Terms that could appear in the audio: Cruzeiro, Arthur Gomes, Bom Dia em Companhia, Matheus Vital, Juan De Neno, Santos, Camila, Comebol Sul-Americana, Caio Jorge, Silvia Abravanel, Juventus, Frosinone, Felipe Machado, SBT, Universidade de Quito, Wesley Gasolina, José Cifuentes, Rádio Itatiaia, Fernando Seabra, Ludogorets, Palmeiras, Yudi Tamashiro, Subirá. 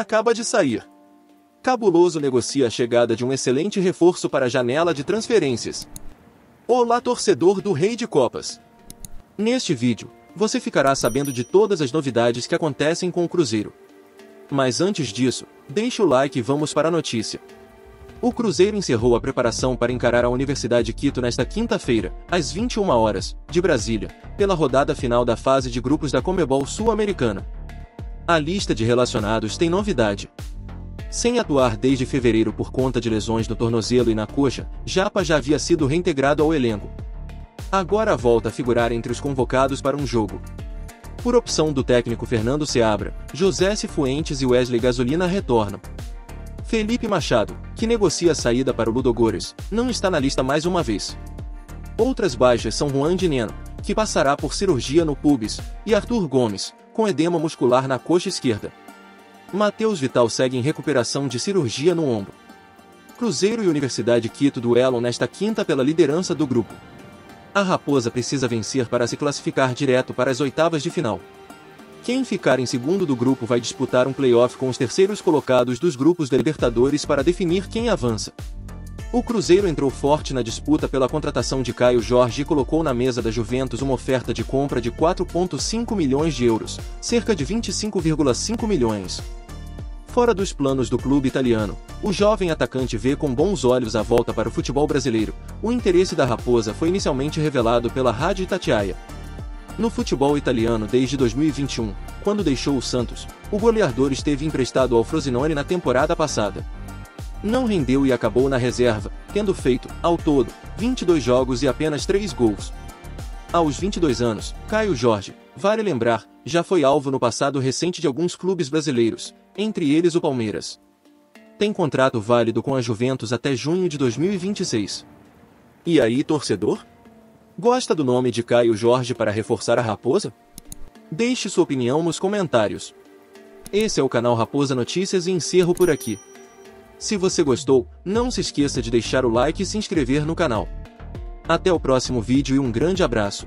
acaba de sair. Cabuloso negocia a chegada de um excelente reforço para a janela de transferências. Olá, torcedor do Rei de Copas! Neste vídeo, você ficará sabendo de todas as novidades que acontecem com o Cruzeiro. Mas antes disso, deixe o like e vamos para a notícia. O Cruzeiro encerrou a preparação para encarar a Universidade de Quito nesta quinta-feira, às 21 horas, de Brasília, pela rodada final da fase de grupos da Comebol Sul-Americana. A lista de relacionados tem novidade. Sem atuar desde fevereiro por conta de lesões no tornozelo e na coxa, Japa já havia sido reintegrado ao elenco. Agora volta a figurar entre os convocados para um jogo. Por opção do técnico Fernando Seabra, José Cifuentes e Wesley Gasolina retornam. Felipe Machado, que negocia a saída para o Ludogorets, não está na lista mais uma vez. Outras baixas são Juan De Neno, que passará por cirurgia no púbis, e Arthur Gomes, com edema muscular na coxa esquerda. Matheus Vital segue em recuperação de cirurgia no ombro. Cruzeiro e Universidade de Quito duelam nesta quinta pela liderança do grupo. A Raposa precisa vencer para se classificar direto para as oitavas de final. Quem ficar em segundo do grupo vai disputar um playoff com os terceiros colocados dos grupos da Libertadores para definir quem avança. O Cruzeiro entrou forte na disputa pela contratação de Caio Jorge e colocou na mesa da Juventus uma oferta de compra de 4,5 milhões de euros, cerca de 25,5 milhões. Fora dos planos do clube italiano, o jovem atacante vê com bons olhos a volta para o futebol brasileiro. O interesse da Raposa foi inicialmente revelado pela Rádio Itatiaia. No futebol italiano desde 2021, quando deixou o Santos, o goleador esteve emprestado ao Frosinone na temporada passada. Não rendeu e acabou na reserva, tendo feito, ao todo, 22 jogos e apenas 3 gols. Aos 22 anos, Caio Jorge, vale lembrar, já foi alvo no passado recente de alguns clubes brasileiros, entre eles o Palmeiras. Tem contrato válido com a Juventus até junho de 2026. E aí, torcedor? Gosta do nome de Caio Jorge para reforçar a Raposa? Deixe sua opinião nos comentários. Esse é o canal Raposa Notícias e encerro por aqui. Se você gostou, não se esqueça de deixar o like e se inscrever no canal. Até o próximo vídeo e um grande abraço.